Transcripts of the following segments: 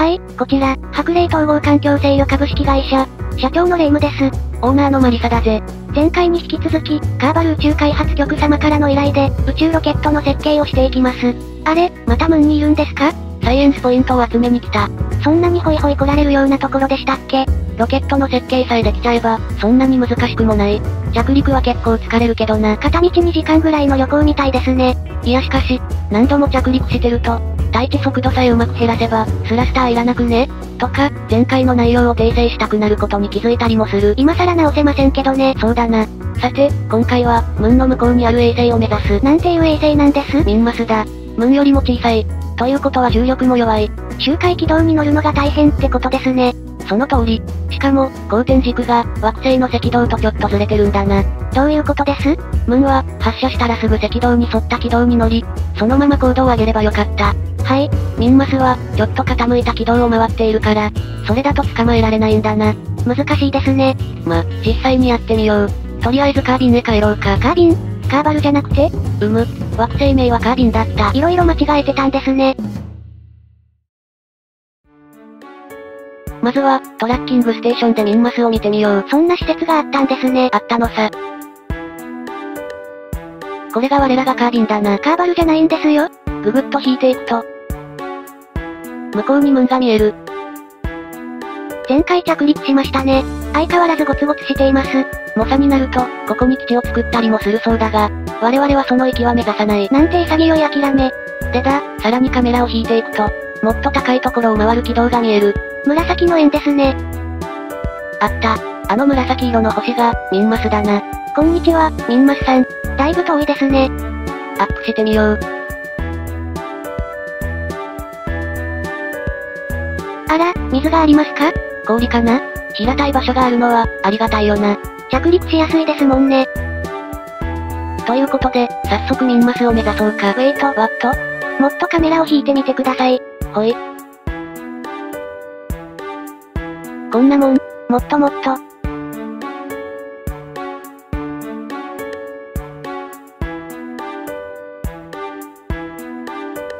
はい、こちら、白麗統合環境制御株式会社、社長のレイムです。オーナーのマリサだぜ。前回に引き続き、カーバル宇宙開発局様からの依頼で、宇宙ロケットの設計をしていきます。あれ、またムーンにいるんですか？サイエンスポイントを集めに来た。そんなにホイホイ来られるようなところでしたっけ？ロケットの設計さえできちゃえば、そんなに難しくもない。着陸は結構疲れるけどな。片道2時間ぐらいの旅行みたいですね。いやしかし、何度も着陸してると、対地速度さえうまく減らせば、スラスターいらなくね？とか、前回の内容を訂正したくなることに気づいたりもする。今更直せませんけどね。そうだな。さて、今回は、ムーンの向こうにある衛星を目指す。なんていう衛星なんです？ミンマスだ。ムーンよりも小さい。ということは重力も弱い。周回軌道に乗るのが大変ってことですね。その通り。しかも、公転軸が、惑星の赤道とちょっとずれてるんだな。どういうことです？ムーンは、発射したらすぐ赤道に沿った軌道に乗り、そのまま高度を上げればよかった。はい、ミンマスは、ちょっと傾いた軌道を回っているから、それだと捕まえられないんだな。難しいですね。実際にやってみよう。とりあえずカービンへ帰ろうか。カービン？カーバルじゃなくて？惑星名はカービンだった。いろいろ間違えてたんですね。まずは、トラッキングステーションでミンマスを見てみよう。そんな施設があったんですね。あったのさ。これが我らがカービンだな。カーバルじゃないんですよ。ぐぐっと引いていくと、向こうにムーンが見える。前回着陸しましたね。相変わらずゴツゴツしています。猛者になると、ここに基地を作ったりもするそうだが、我々はその域は目指さない。なんて潔い諦め。でだ、さらにカメラを引いていくと、もっと高いところを回る軌道が見える。紫の円ですね。あった。あの紫色の星が、ミンマスだな。こんにちは、ミンマスさん。だいぶ遠いですね。アップしてみよう。あら、水がありますか？氷かな？平たい場所があるのは、ありがたいよな。着陸しやすいですもんね。ということで、早速ミンマスを目指そうか。もっとカメラを引いてみてください。ほい。こんなもん、もっともっと。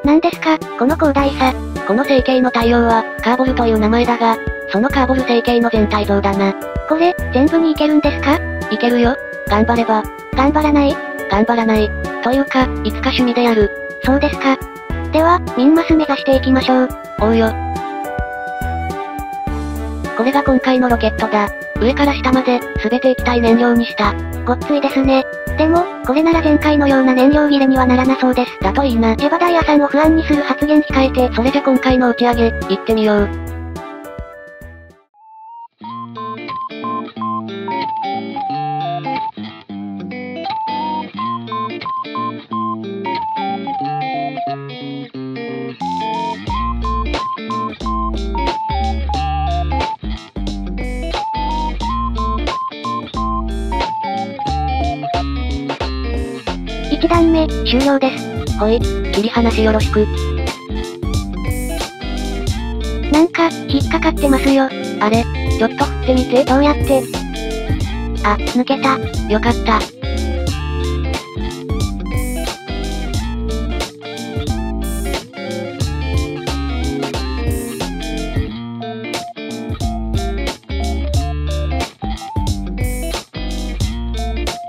なんですか、この広大さ。この成形の対応は、カーボルという名前だが、そのカーボル成形の全体像だな。これ、全部にいけるんですか？いけるよ。頑張れば。頑張らない？頑張らない。というか、いつか趣味でやる。そうですか。では、ミンマス目指していきましょう。おうよ。これが今回のロケットだ。上から下まで、すべて液体燃料にした。ごっついですね。でも、これなら前回のような燃料切れにはならなそうです。だといいな。ヘバダイヤさんを不安にする発言控えて、それじゃ今回の打ち上げ、行ってみよう。1段目、終了です。ほい、切り離しよろしく。なんか、引っかかってますよ。あれ、ちょっと振ってみて。どうやって？あ、抜けた。よかった。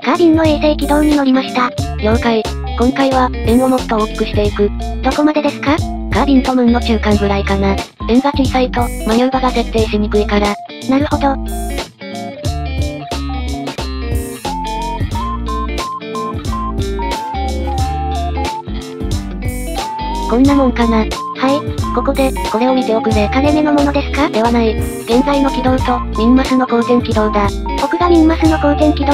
カービンの衛星軌道に乗りました。了解。今回は、円をもっと大きくしていく。どこまでですか？カービンとムーンの中間ぐらいかな。円が小さいと、マニューバが設定しにくいから。なるほど。こんなもんかな。はい、ここで、これを見ておくれ。金目のものですか？ではない。現在の軌道と、ミンマスの公転軌道だ。奥がミンマスの公転軌道。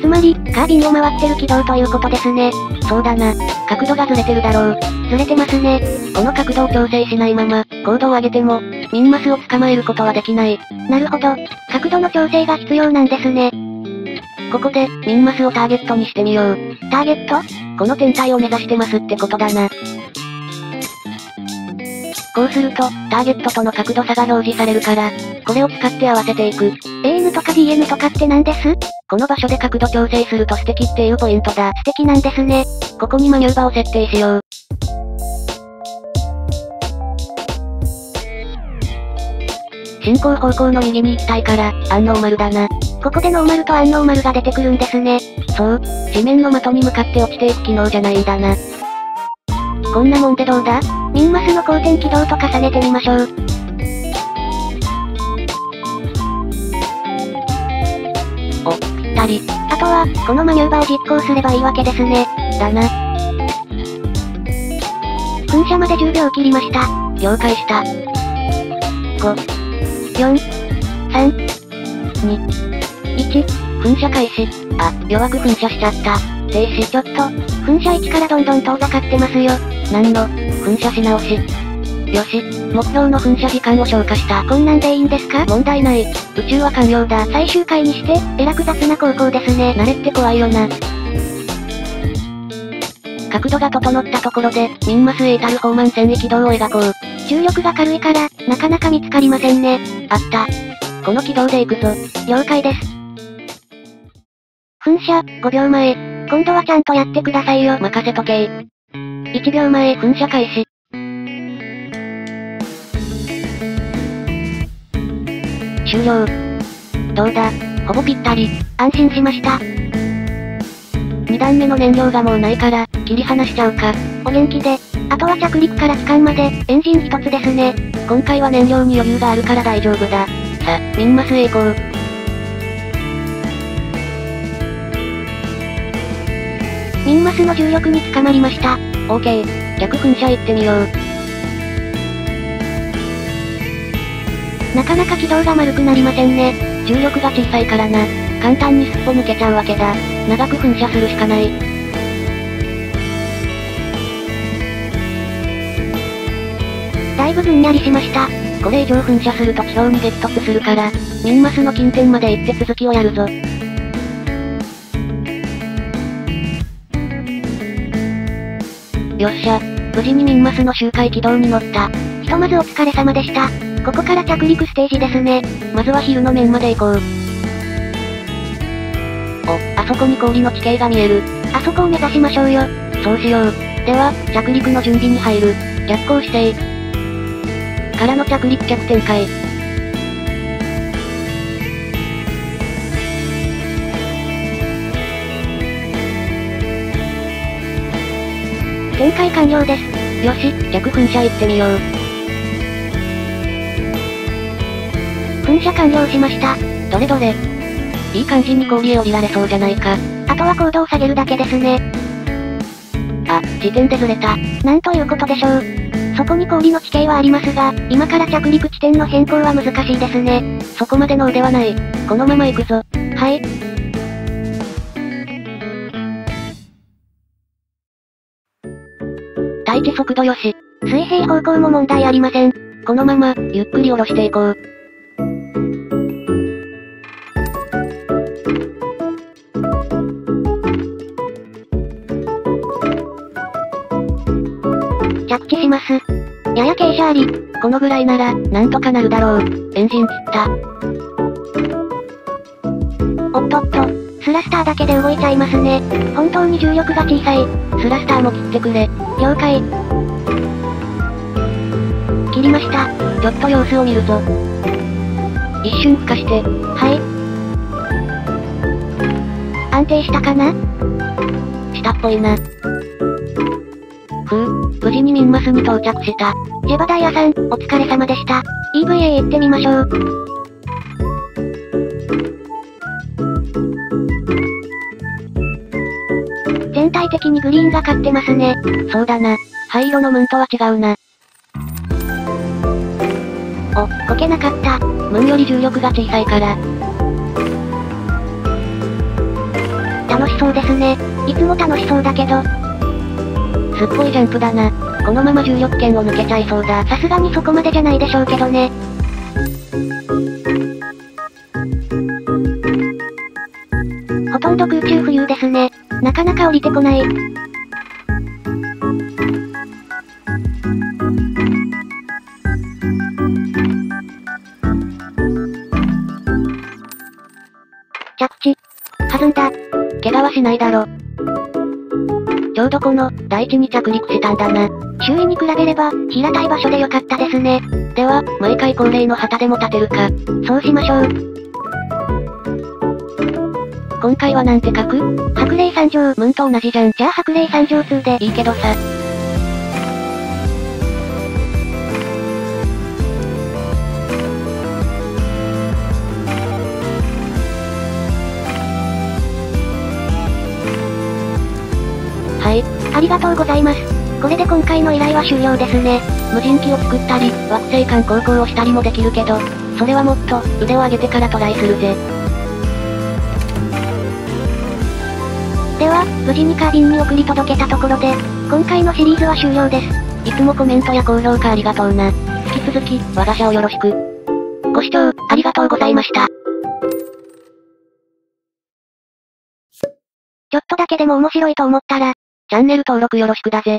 つまり、カービンを回ってる軌道ということですね。そうだな。角度がずれてるだろう。ずれてますね。この角度を調整しないまま、高度を上げても、ミンマスを捕まえることはできない。なるほど。角度の調整が必要なんですね。ここで、ミンマスをターゲットにしてみよう。ターゲット？この天体を目指してますってことだな。こうすると、ターゲットとの角度差が表示されるから、これを使って合わせていく。AN とか DN とかって何です？この場所で角度調整すると素敵っていうポイントだ。素敵なんですね。ここにマニューバを設定しよう。進行方向の右に1体から、アンノーマルだな。ここでノーマルとアンノーマルが出てくるんですね。そう、地面の的に向かって落ちていく機能じゃないんだな。こんなもんでどうだ？ミンマスの公転軌道と重ねてみましょう。お、ぴったり。あとは、このマニューバを実行すればいいわけですね。だな。噴射まで10秒を切りました。了解した。5、4、3、2、1、噴射開始。あ、弱く噴射しちゃった。停止。ちょっと、噴射位置からどんどん遠ざかってますよ。なんの、噴射し直し。よし、目標の噴射時間を消化した。こんなんでいいんですか？問題ない。宇宙は完了だ。最終回にして、えらく雑な航行ですね。慣れって怖いよな。角度が整ったところで、ミンマスへ至る放満線へ軌道を描こう。重力が軽いから、なかなか見つかりませんね。あった。この軌道で行くぞ。了解です。噴射、5秒前。今度はちゃんとやってくださいよ。任せとけい。1秒前、噴射開始。終了。どうだ？ほぼぴったり。安心しました。2段目の燃料がもうないから、切り離しちゃうか。お元気で。あとは着陸から帰還まで、エンジン一つですね。今回は燃料に余裕があるから大丈夫だ。さ、ミンマスへ行こう。ミンマスの重力に捕まりました。オーケー、逆噴射行ってみよう。なかなか軌道が丸くなりませんね。重力が小さいからな。簡単にすっぽ抜けちゃうわけだ。長く噴射するしかない。だいぶずんやりしました。これ以上噴射すると地表に激突するから、ミンマスの近点まで行って続きをやるぞ。よっしゃ、無事にミンマスの周回軌道に乗った。ひとまずお疲れ様でした。ここから着陸ステージですね。まずは昼の面まで行こう。お、あそこに氷の地形が見える。あそこを目指しましょうよ。そうしよう。では、着陸の準備に入る。逆行姿勢。からの着陸逆展開。展開完了です。よし、逆噴射行ってみよう。噴射完了しました。どれどれ。いい感じに氷へ降りられそうじゃないか。あとは高度を下げるだけですね。あ、時点でずれた。なんということでしょう。そこに氷の地形はありますが、今から着陸地点の変更は難しいですね。そこまでの腕はない。このまま行くぞ。はい。待機速度よし。水平方向も問題ありません。このまま、ゆっくり下ろしていこう。着地します。やや傾斜あり。このぐらいなら、なんとかなるだろう。エンジン切った。おっとっと。スラスターだけで動いちゃいますね。本当に重力が小さい。スラスターも切ってくれ。了解。切りました。ちょっと様子を見るぞ。一瞬孵化して。はい。安定したかな？したっぽいな。無事にミンマスに到着した。ジェバダイアさん、お疲れ様でした。EVA へ行ってみましょう。全体的にグリーンが勝ってますね。そうだな。灰色のムーンとは違うな。お、こけなかった。ムーンより重力が小さいから。楽しそうですね。いつも楽しそうだけど。すっごいジャンプだな。このまま重力圏を抜けちゃいそうだ。さすがにそこまでじゃないでしょうけどね。ほとんど空中浮遊ですね。なかなか降りてこない。着地。弾んだ。怪我はしないだろ。ちょうどこの、台地に着陸したんだな。周囲に比べれば、平たい場所でよかったですね。では、毎回恒例の旗でも立てるか。そうしましょう。今回はなんて書く？白麗三条ムーンと同じじゃん。じゃあ白麗三条2でいいけどさ。はい。ありがとうございます。これで今回の依頼は終了ですね。無人機を作ったり、惑星間航行をしたりもできるけど、それはもっと腕を上げてからトライするぜ。では、無事にカービンに送り届けたところで、今回のシリーズは終了です。いつもコメントや高評価ありがとうな。引き続き、我が社をよろしく。ご視聴、ありがとうございました。ちょっとだけでも面白いと思ったら、チャンネル登録よろしくだぜ。